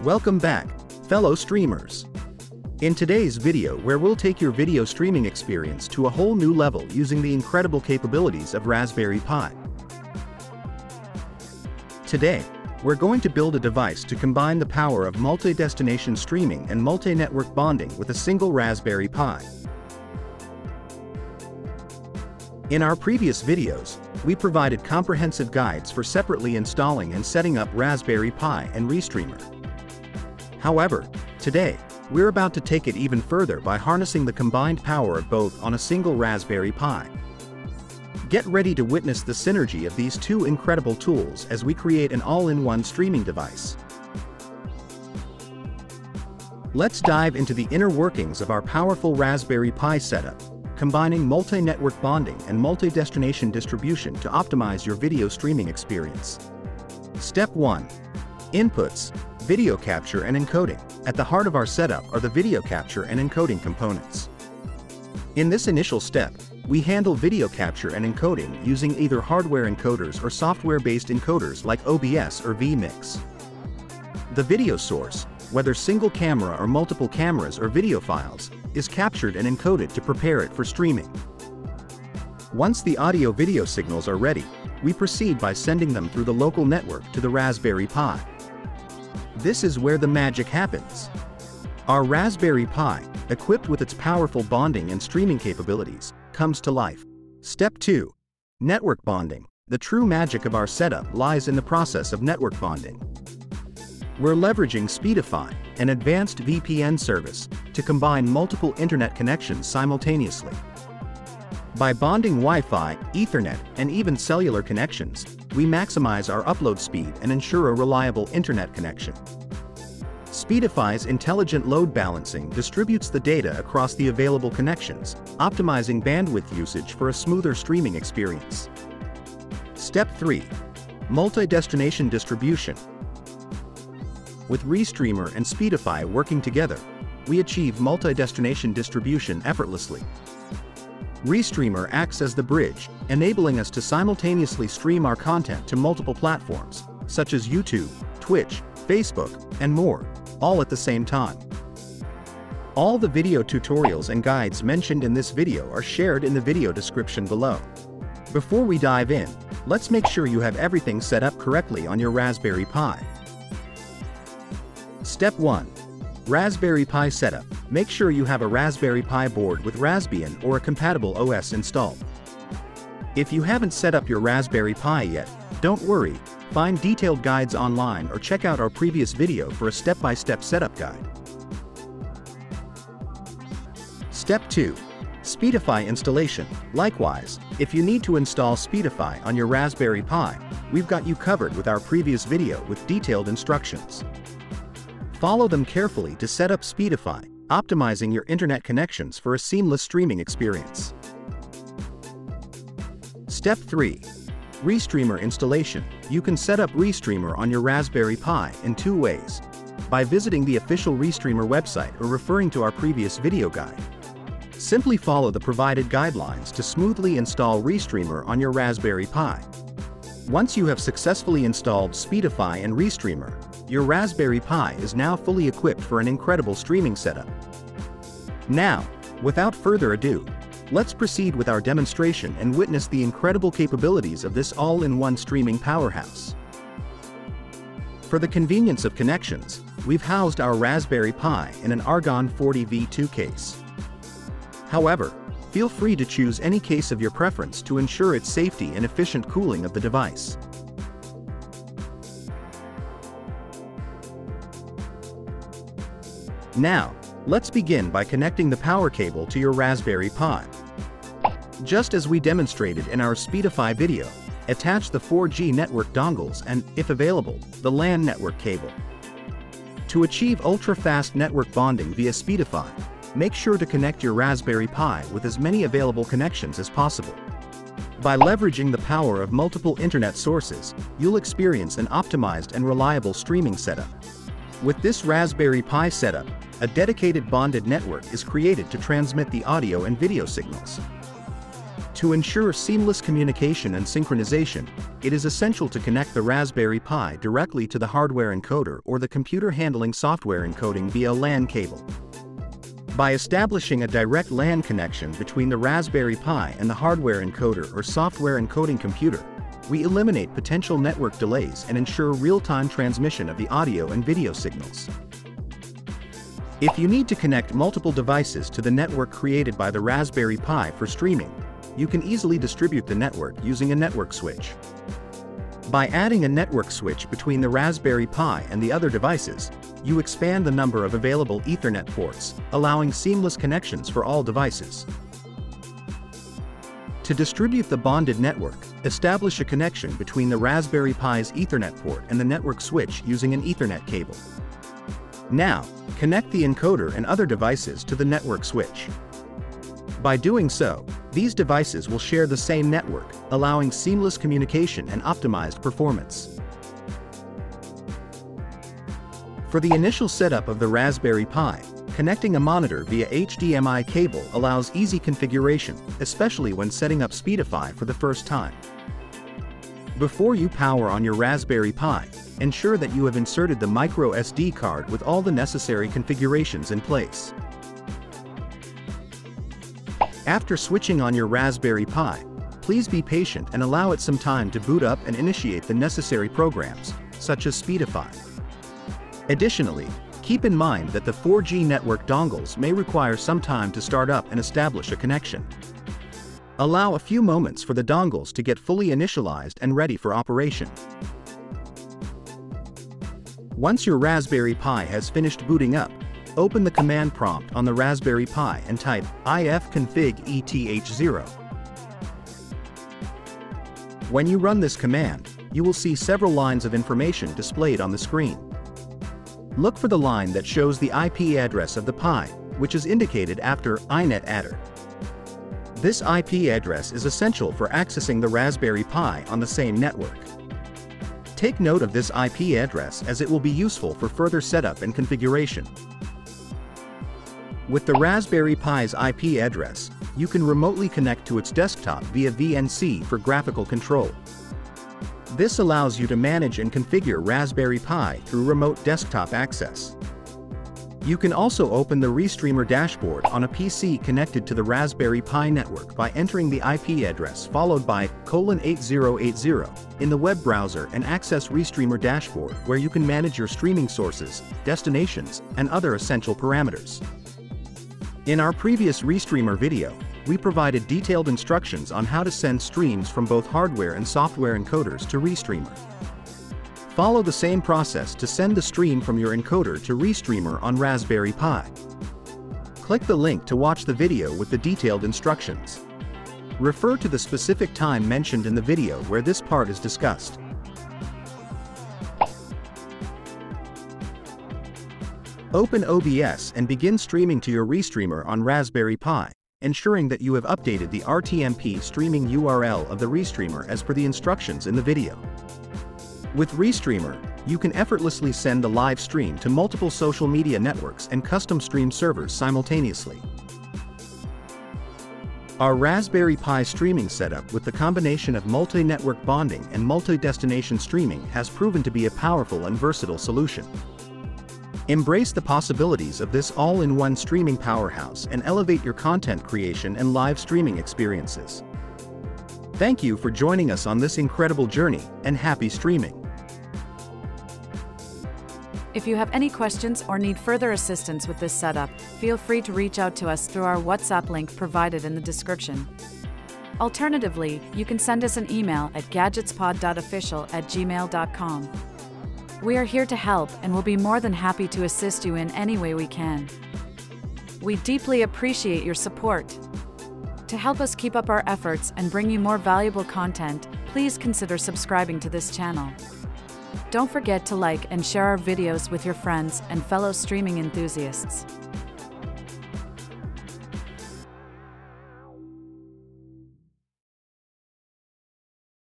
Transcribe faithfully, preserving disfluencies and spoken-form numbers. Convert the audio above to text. Welcome back, fellow streamers. In today's video where we'll take your video streaming experience to a whole new level using the incredible capabilities of Raspberry Pi. Today, we're going to build a device to combine the power of multi-destination streaming and multi-network bonding with a single Raspberry Pi. In our previous videos, we provided comprehensive guides for separately installing and setting up Raspberry Pi and Restreamer. However, today, we're about to take it even further by harnessing the combined power of both on a single Raspberry Pi. Get ready to witness the synergy of these two incredible tools as we create an all-in-one streaming device. Let's dive into the inner workings of our powerful Raspberry Pi setup, combining multi-network bonding and multi-destination distribution to optimize your video streaming experience. Step one. Inputs, video capture and encoding. At the heart of our setup are the video capture and encoding components. In this initial step, we handle video capture and encoding using either hardware encoders or software-based encoders like O B S or vMix. The video source, whether single camera or multiple cameras or video files, is captured and encoded to prepare it for streaming. Once the audio-video signals are ready, we proceed by sending them through the local network to the Raspberry Pi. This is where the magic happens. Our Raspberry Pi, equipped with its powerful bonding and streaming capabilities, comes to life. Step two. Network bonding. The true magic of our setup lies in the process of network bonding. We're leveraging Speedify, an advanced V P N service, to combine multiple internet connections simultaneously. By bonding Wi-Fi, Ethernet, and even cellular connections, we maximize our upload speed and ensure a reliable internet connection. Speedify's intelligent load balancing distributes the data across the available connections, optimizing bandwidth usage for a smoother streaming experience. Step three. Multi-destination distribution. With Restreamer and Speedify working together, we achieve multi-destination distribution effortlessly. Restreamer acts as the bridge, enabling us to simultaneously stream our content to multiple platforms, such as YouTube, Twitch, Facebook, and more, all at the same time. All the video tutorials and guides mentioned in this video are shared in the video description below. Before we dive in, let's make sure you have everything set up correctly on your Raspberry Pi. Step one. Raspberry Pi setup. Make sure you have a Raspberry Pi board with Raspbian or a compatible O S installed. If you haven't set up your Raspberry Pi yet, don't worry, find detailed guides online or check out our previous video for a step-by-step setup guide. Step two. Speedify installation. Likewise, if you need to install Speedify on your Raspberry Pi, we've got you covered with our previous video with detailed instructions. Follow them carefully to set up Speedify, optimizing your internet connections for a seamless streaming experience. Step three. Restreamer installation. You can set up Restreamer on your Raspberry Pi in two ways: by visiting the official Restreamer website or referring to our previous video guide. Simply follow the provided guidelines to smoothly install Restreamer on your Raspberry Pi. Once you have successfully installed Speedify and Restreamer, your Raspberry Pi is now fully equipped for an incredible streaming setup. Now, without further ado, let's proceed with our demonstration and witness the incredible capabilities of this all-in-one streaming powerhouse. For the convenience of connections, we've housed our Raspberry Pi in an Argon forty V two case. However, feel free to choose any case of your preference to ensure its safety and efficient cooling of the device. Now, let's begin by connecting the power cable to your Raspberry Pi. Just as we demonstrated in our Speedify video, attach the four G network dongles and, if available, the LAN network cable. To achieve ultra-fast network bonding via Speedify, make sure to connect your Raspberry Pi with as many available connections as possible. By leveraging the power of multiple internet sources, you'll experience an optimized and reliable streaming setup. With this Raspberry Pi setup, a dedicated bonded network is created to transmit the audio and video signals. To ensure seamless communication and synchronization, it is essential to connect the Raspberry Pi directly to the hardware encoder or the computer handling software encoding via LAN cable. By establishing a direct LAN connection between the Raspberry Pi and the hardware encoder or software encoding computer, we eliminate potential network delays and ensure real-time transmission of the audio and video signals. If you need to connect multiple devices to the network created by the Raspberry Pi for streaming, you can easily distribute the network using a network switch. By adding a network switch between the Raspberry Pi and the other devices, you expand the number of available Ethernet ports, allowing seamless connections for all devices. To distribute the bonded network, establish a connection between the Raspberry Pi's Ethernet port and the network switch using an Ethernet cable. Now, connect the encoder and other devices to the network switch. By doing so, these devices will share the same network, allowing seamless communication and optimized performance. For the initial setup of the Raspberry Pi, connecting a monitor via H D M I cable allows easy configuration, especially when setting up Speedify for the first time. Before you power on your Raspberry Pi, ensure that you have inserted the micro S D card with all the necessary configurations in place. After switching on your Raspberry Pi, please be patient and allow it some time to boot up and initiate the necessary programs, such as Speedify. Additionally, keep in mind that the four G network dongles may require some time to start up and establish a connection. Allow a few moments for the dongles to get fully initialized and ready for operation. Once your Raspberry Pi has finished booting up, open the command prompt on the Raspberry Pi and type ifconfig E T H zero. When you run this command, you will see several lines of information displayed on the screen. Look for the line that shows the I P address of the Pi, which is indicated after inet adder. This I P address is essential for accessing the Raspberry Pi on the same network. Take note of this I P address as it will be useful for further setup and configuration. With the Raspberry Pi's I P address, you can remotely connect to its desktop via V N C for graphical control. This allows you to manage and configure Raspberry Pi through remote desktop access. You can also open the Restreamer dashboard on a P C connected to the Raspberry Pi network by entering the I P address followed by colon eight zero eight zero in the web browser and access Restreamer dashboard, where you can manage your streaming sources, destinations, and other essential parameters. In our previous Restreamer video, we provided detailed instructions on how to send streams from both hardware and software encoders to Restreamer. Follow the same process to send the stream from your encoder to Restreamer on Raspberry Pi. Click the link to watch the video with the detailed instructions. Refer to the specific time mentioned in the video where this part is discussed. Open O B S and begin streaming to your Restreamer on Raspberry Pi, ensuring that you have updated the R T M P streaming U R L of the Restreamer as per the instructions in the video. With Restreamer, you can effortlessly send the live stream to multiple social media networks and custom stream servers simultaneously. Our Raspberry Pi streaming setup with the combination of multi-network bonding and multi-destination streaming has proven to be a powerful and versatile solution. Embrace the possibilities of this all-in-one streaming powerhouse and elevate your content creation and live streaming experiences. Thank you for joining us on this incredible journey, and happy streaming! If you have any questions or need further assistance with this setup, feel free to reach out to us through our WhatsApp link provided in the description. Alternatively, you can send us an email at gadgetspod dot official at gmail dot com. We are here to help and will be more than happy to assist you in any way we can. We deeply appreciate your support. To help us keep up our efforts and bring you more valuable content, please consider subscribing to this channel. Don't forget to like and share our videos with your friends and fellow streaming enthusiasts.